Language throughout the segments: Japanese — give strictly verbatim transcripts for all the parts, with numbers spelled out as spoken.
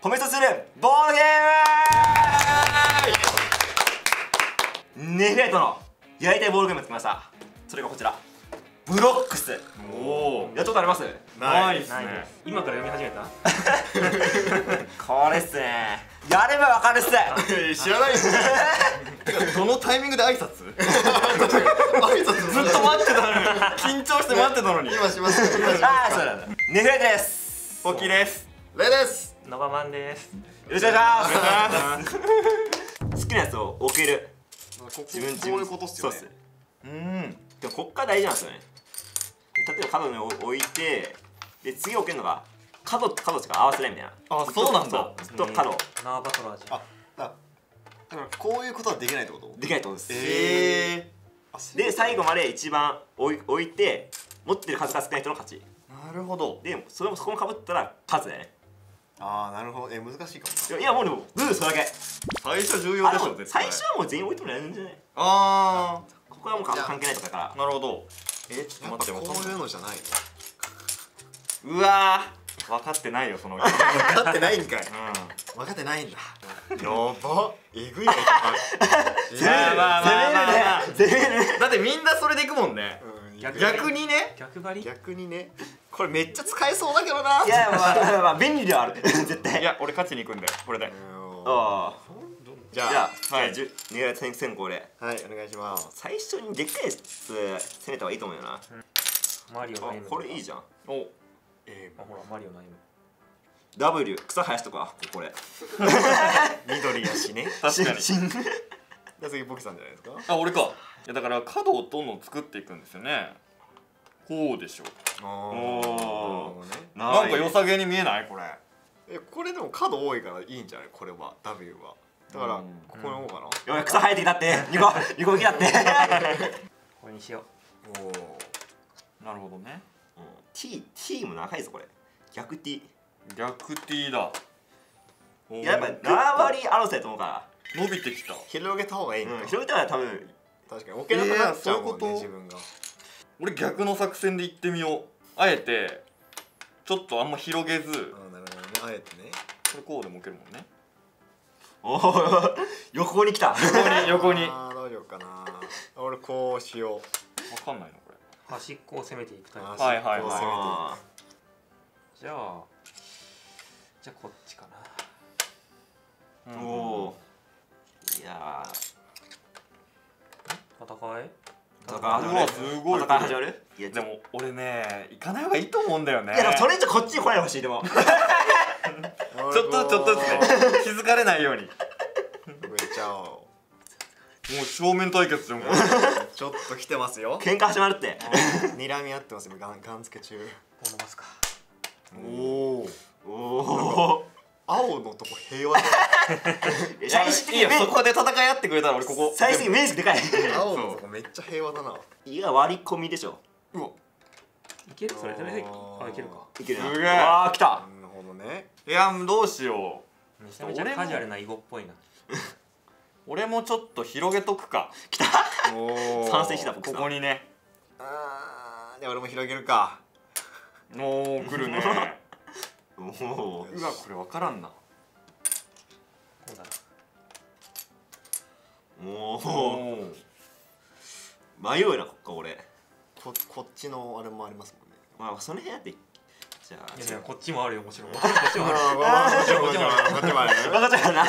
褒めさせるボードゲームネフェイトのやりたいボードゲームを作りました。それがこちら、ブロックス。おお、やったことあります？ないですね。今から読み始めたこれっすね。やればわかるっす。知らないっすね。どのタイミングで挨拶挨拶ずっと待ってたのに、緊張して待ってたのに。今しました。ああ、そうなんだ。ネフェイトです。ポッキーです。レイです。ノバマンです。よろしくお願いします。好きなやつを置ける。自分自分そういうことっすよね。うん、でもこっから大事なんですよね。例えば角に置いて、で次置けるのが角と角しか合わせないみたいな。あ、そうなんだ。ずっと角ナーバトラージ。あ、だからこういうことはできないってこと？できないってことです。ええ。で最後まで一番置いて持ってる数が少ない人の勝ち。なるほど。でそれもそこもかぶったら勝つだよね。ああ、なるほど。え、難しいかも。いや、もうでもルールそれだけ。最初重要でしょ。最初はもう全員置いてもらえるんじゃない？ああ、ここはもう関係ないとだから。なるほど。え、ちょっと待って、こういうのじゃない。うわー、分かってないよ、その。分かってないんかい。分かってないんだ。やば、えぐい。やば、攻めるね。だってみんなそれでいくもんね。逆にね。逆張り。逆にね。これめっちゃ使えそうだけどな。いや、まあ、まあ、便利ではある。絶対。いや、俺勝ちに行くんだよ、これで。ああ。じゃあ、はい、じゅ、ねがい先行で。はい、お願いします。最初にでっかいやつ攻めた方がいいと思うよな。マリオの エム。これいいじゃん。お、ええ、ほら、マリオの エム。ダブリュー、草生やしとか、これ。緑やしね。確かに。じゃ、次、ポキさんじゃないですか。あ、俺か。いや、だから、角をどんどん作っていくんですよね。こうでしょう。ああ。なんか良さげに見えない、これ。え、これでも角多いから、いいんじゃない、これは、ダブリューは。だから、ここの方かな。いや、草生えてきたって、ニコ、ニコきだって。これにしよう。おお。なるほどね。T、T も長いぞ、これ。逆 T。逆 T だ。やっぱ、縄張り争いだと思うから。伸びてきた。広げた方がいい。広げたら、多分。確かに、置けなくなっちゃうもんね、自分が。俺、逆の作戦で行ってみよう。あえて。ちょっとあんま広げず。あ、なるほどね。あえてね。これこうでも置けるもんね。おお、横に来た。横に、横に。ああ、どうしようかな。俺こうしよう。わかんないのこれ。端っこを攻めていくタイプ。はいはいはい。じゃあ、じゃあこっちかな。おお。いや。戦い？戦い。すごい。戦い始まる？いやでも俺ね、行かない方がいいと思うんだよね。いやでもそれじゃこっちに来ないでほしいでも。ちょっとちょっとずつね、気づかれないように。もう正面対決じゃん。ちょっと来てますよ。喧嘩始まるって。睨み合ってますよ。ガンガン付け中。このますか。おお。おお。青のとこ平和。最終的にそこで戦い合ってくれたら俺ここ。最終的に面積でかい。青のとこめっちゃ平和だな。いや割り込みでしょ。うわ。いける？それそれで。あ、いけるか。いける。すげえ。ああ、来た。いや、どうしよう。めちゃめちゃカジュアルな囲碁っぽいな。俺もちょっと広げとくか。きた。参戦した。ここにね。ああ、で俺も広げるか。おお、来るね。おお。うわ、これ分からんな。おお。迷うな、こっか俺。こっちのあれもありますもんね。まあその辺だって。じゃあ、いやこっちもあるよ、もちろん。こっちもある。こっちもある。こっちもある。分かっちゃうな。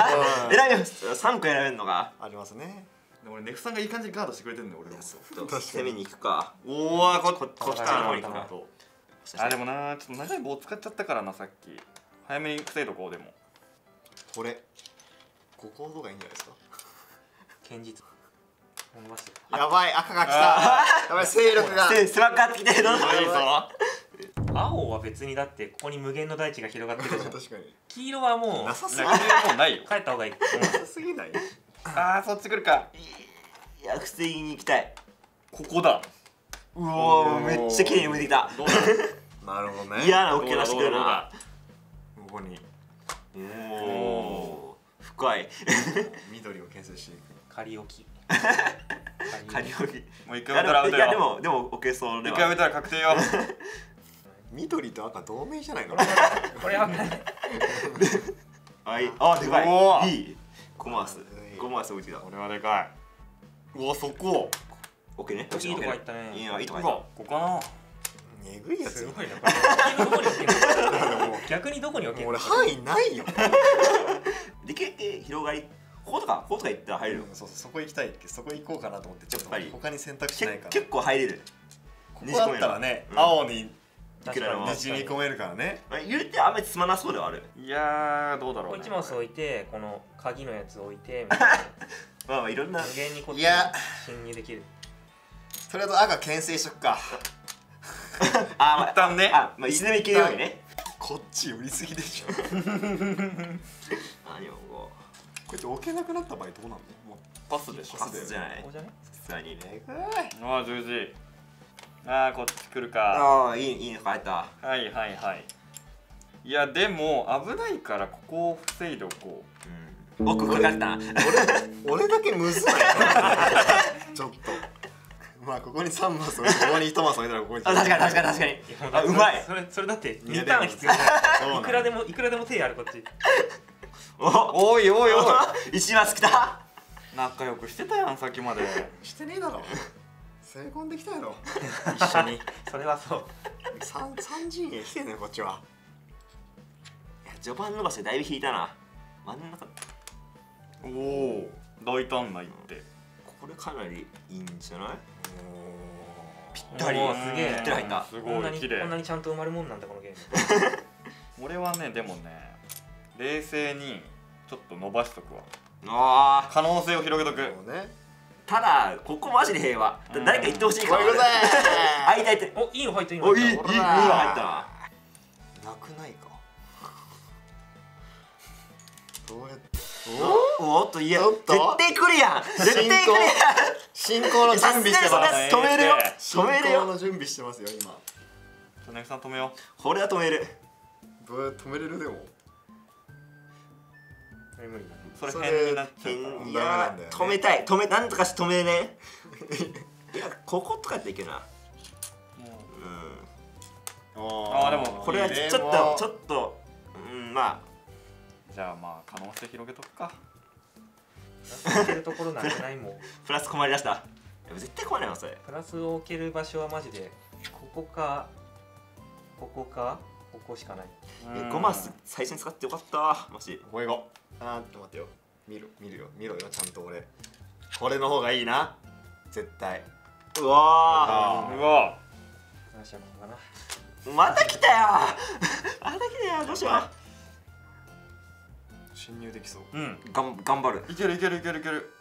えらいよ、三個選べるのが。ありますね。でも俺ネフさんがいい感じにガードしてくれてるんだよ、俺は。攻めに行くか。おお、こここっちから行くか。あ、でもな、ちょっと長い棒使っちゃったからな、さっき。早めに防いとこうでも。これ。こことかいいんじゃないですか。堅実。やばい、赤が来た。やばい、勢力が。スラッガーつきてるの。いいぞ。青は別にだってここに無限の大地が広がってるじゃん。確かに。黄色はもうなさすぎる。もうないよ。帰った方がいい。なさすぎない。ああ、そっち来るか。いや、普通に行きたい。ここだ。うわ、めっちゃ綺麗に向いてきた。なるほどね。嫌なオッケー出してくるな。ここにおお、深い緑を牽制していく。仮置き、仮置き。もう一回やったらアウトよ。いやでもでもオッケーそうでは一回やったら確定よ。緑と赤同盟じゃないの。これはね。はい、あ、でかい。いい。ごマース。ごマース打ちだ。これはでかい。うわ、そこ。オッケーね。いいとこ行ったね。いいな、いいとこ行った。ここかな。えぐいやつ。すごいな。逆にどこに置ける？俺範囲ないよ。できるだけ広がり。こことかこことか行ったら入れる。そうそう、そこ行きたい。そこ行こうかなと思ってちょっと他に選択肢ないから。結構入れる。ここだったらね、青に。にじゅうにこめるからね。言うてあんまりつまなそうではある。いやーどうだろうね。いちマス置いてこの鍵のやつ置いてみたいな。まあまあいろんな無限にこっちに侵入できる。とりあえず赤牽制しとくか。ああ一旦ね。あまあいずれいけるようにね。こっち売りすぎでしょ。何をこう。こうやって置けなくなった場合どうなんだよ。もうパスでしょ。パスじゃない。ここじゃね。さらにね。ああジュージー。ああこっち来るか。ああいいいいの入った。はいはいはい。いやでも危ないからここを防いでおこう。僕分かった。俺だけむずい。ちょっとまあここにさんマスここにいちマス置いたらここに。確かに確かに確かに。あうまい。それそれだってにターン必要。いくらでもいくらでも手あるこっち。おいおいおいいちマス来た。仲良くしてたやんさっきまで。してねえだろ。攻め込んできたやろ。一緒に。それはそう。三三陣営来てんねこっちは。いや序盤伸ばしてだいぶ引いたな。真ん中。おお大胆な一手。これかなりいいんじゃない？ぴったり。すげえ。ぴったり入った。すごい綺麗。こんなにちゃんと埋まるもんなんだこのゲーム。俺はねでもね冷静にちょっと伸ばしとくわ。ああ可能性を広げとく。ただ、ここマジで平和。誰か言ってほしいから。あ、いたいた。お、いいの入った、いいの入った。お、いい、いいの入った。なくないか。どうやって。お、おっと、いや、絶対来るやん。絶対来るやん。進行の準備してます。止めるよ。止めるよ。進行の準備してますよ、今。田中さん止めよう。これは止める。どうやって止めれるでも。無理だね。それ変になっちゃうから。止めたい。止めなんとかして止めね。いやこことかっていけな。うん。ああでもこれはちょっとちょっとうんまあじゃあまあ可能性広げとくか。置けるところなんてないもん。プラス困りだした。絶対困らないわそれ。プラスを置ける場所はマジでここかここかここしかない。えごマス最初に使ってよかったマジ。これが。あー、待ってよ。見ろ、見るよ、見ろよ、ちゃんと俺。これの方がいいな。絶対。うわー。うわー。何しようかな。また来たよ。また来たよ、どうしよう。侵入できそう。うん、がん、頑張る。いける、いける、いける、いける。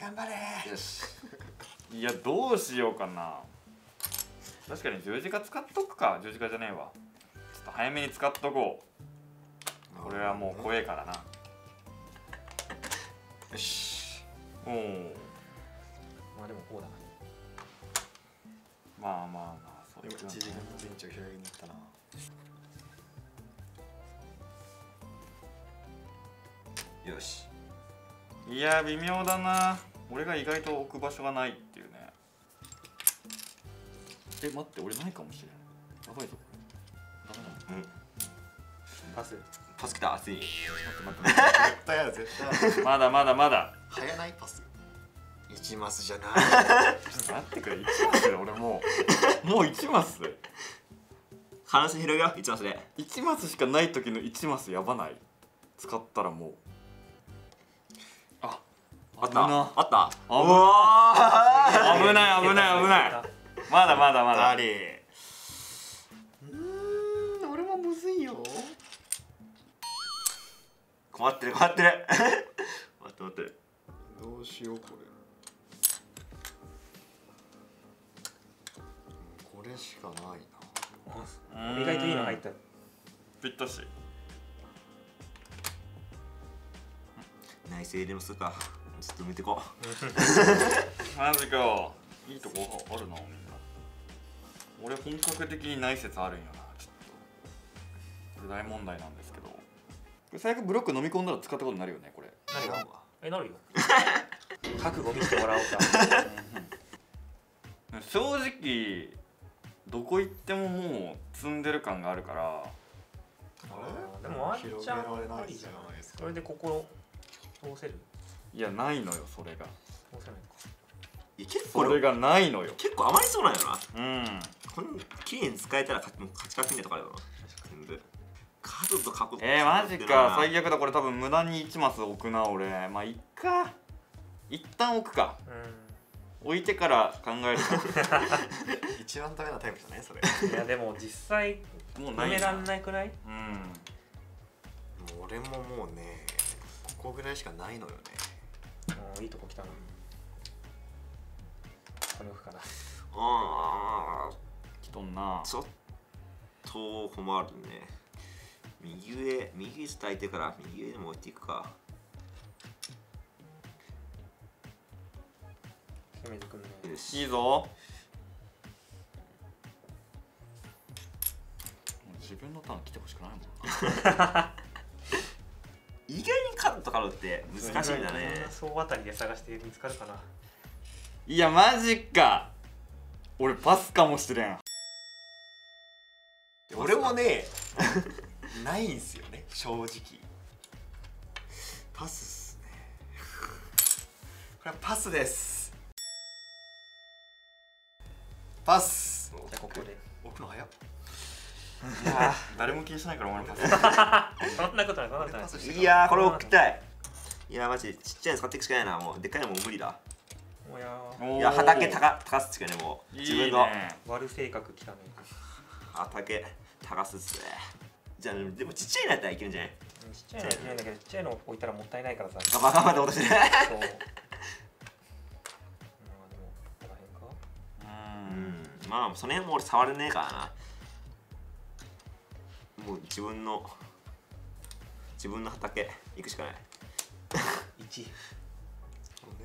頑張れー。よし。いや、どうしようかな。確かに十字架使っとくか、十字架じゃねえわ。ちょっと早めに使っとこう。これはもう怖えからな。よし。おお。まあでもこうだな。まあまあまあそういう感じ。一時間のベンチを広げに行ったな。よし。いや微妙だな。俺が意外と置く場所がないっていうね。え待って俺ないかもしれない。やばいぞ。ダメだ。うん。パス。パス来た熱い。絶対ある絶対。まだまだまだ。早ないパス。一マスじゃない。待ってくれ一マスで俺もうもう一マス。話広げよ一マスで。一マスしかない時の一マスやばない。使ったらもう。ああったあった。あぶない危ない危ない。まだまだまだ。あれ。うん俺もむずいよ。困ってる困ってる。待って待って。どうしようこれ。これしかないな。意外といいの入った。ぴったし。内政でもするか。ちょっと見てこう。マジか。いいとこあるなみんな。俺本格的に内説あるんやな。ちょっと大問題なんですけど。最悪ブロック飲み込んだら使ったことになるよねこれ。何が？えなるよ。覚悟見せてもらおうか。正直どこ行ってももう積んでる感があるからでもワンチャンありじゃないですか。それでここ通せる？いやないのよ、それが。通せないか。いや結構それがないのよ。結構余りそうなんよな。うん。こん綺麗に使えたらカチカチねとかあるよな。全部。カードとカード。えーマジか。最悪だ、これ多分無駄にいちマス置くな俺。まあいっか。一旦置くか。うん。置いてから考える一番ダメなタイプじゃないそれ。いやでも実際もう埋めらんないくらい、うん、もう俺ももうねここぐらいしかないのよね。ああいいとこ来たな。これ置くかな。ああ来とんな。ちょっと困るね。右上右下空いてから右上でも置いていくか。いいぞ。自分のターン来てほしくないもんな。意外にカードとカードって難しいんだね。総当たりで探して見つかるかな。いやマジか。俺パスかもしれん。俺もねないんすよね正直。パスっすね。これはパスです。パス。じゃここで置くの早っ。いや誰も気にしないから俺のパス。そんなことないそんなことない。いやこれ置きたい。いやマジちっちゃいの使っていくしかないな。もうでっかいのも無理だ。いや畑高すつけね。もう自分の悪性格きたね。畑高すつ。じゃでもちっちゃいのやったらいけるんじゃない？ちっちゃいのいけないんだけど、ちっちゃいの置いたらもったいないからさ。ガバガバで落として。まあその辺も俺触れねえからな。もう自分の自分の畑行くしかない。いちね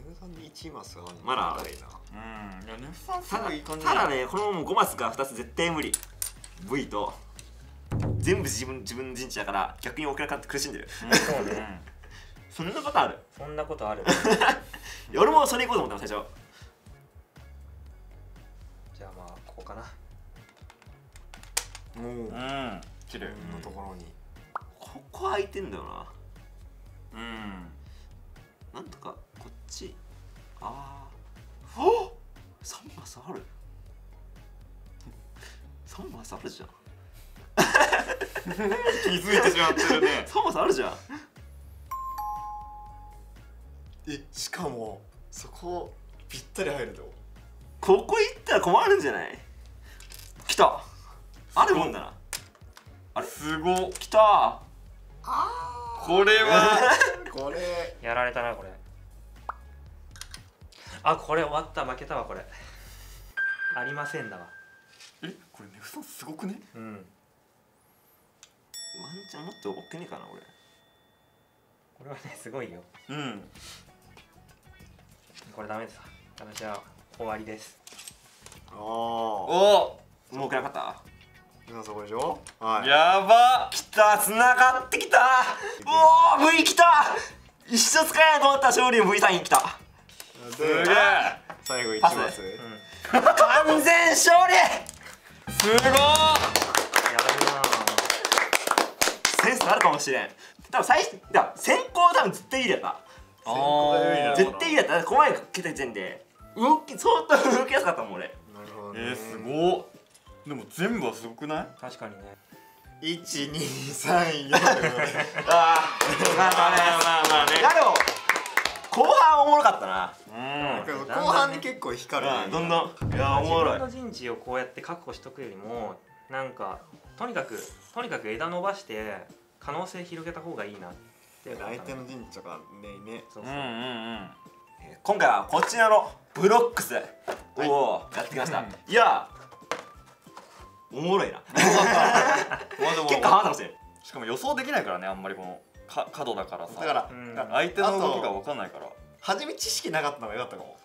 ぶさんにいちマスがまだあるな。うんいやねぶさんすごいいい感じだ。ただねこのままごマスがふたつ絶対無理。 V と全部自分自分の陣地だから逆に置けなくなって苦しんでる、うん、そうね。そんなことあるそんなことある。俺もそれ行こうと思ったの最初。じゃあまあここかな。おお、うん、綺麗なところに。ここ空いてんだよな。うん。なんとかこっち。ああ。おお。三マスある。三マスあるじゃん。気づいてしまってるね。三マスあるじゃん。え、しかもそこぴったり入ると。ここ行ったら困るんじゃない？来た。あるもんだな。あれ？すご。来た。ああ。これは。これ。やられたなこれ。あこれ終わった負けたわこれ。ありませんだわ。えこれネフさんすごくね？うん。ワンチャンもっと大きいかな俺。これはねすごいよ。うん。これダメです。ダメじゃあ。終わりです。おお、もう暗かった。今そこでしょ。はい。やば。きた、繋がってきた。おお、V きた。一生使えないと思った勝利の V サインきた。すげえ。最後一マス。完全勝利。すごい。やばいな。センスあるかもしれん。多分最初、だ先行多分絶対いいやった。絶対いいやった。怖いけた時点で。動き相当動きやすかったもん俺。なるほどね。えー、すごっ。でも全部はすごくない？確かにね。一二三四。ああ。まあまあまあまあね。でも後半おもろかったな。うん。後半で結構光るね。どんどん。いやおもろい。自分の陣地をこうやって確保しとくよりも、なんかとにかくとにかく枝伸ばして可能性広げた方がいいなって。相手の陣地とかねね。そうそう。うんうんうん。今回はこちらのブロックスをやってきました。いやおもろいな。結構ハマったかもしれん。しかも予想できないからね、あんまりこの角だからさ。だから相手の動きが分かんないから。初め知識なかったのがよかったかも。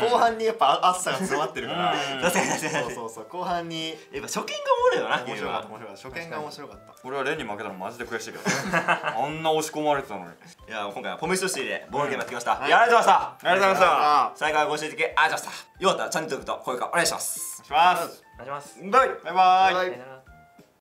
後半にやっぱ熱さが詰まってるから。そうそうそう。後半にやっぱ初見がおもろいよな。面白かった面白かった。初見が面白かった。俺はレンに負けたのマジで悔しいけど。あんな押し込まれてたのに。いや今回はポメシとしてでボールゲームやってきました。ありがとうございました。ありがとうございました。最後はご視聴いただきありがとうございました。よかったらチャンネル登録と高評価お願いします。お願いします。お願いします。バイバイ。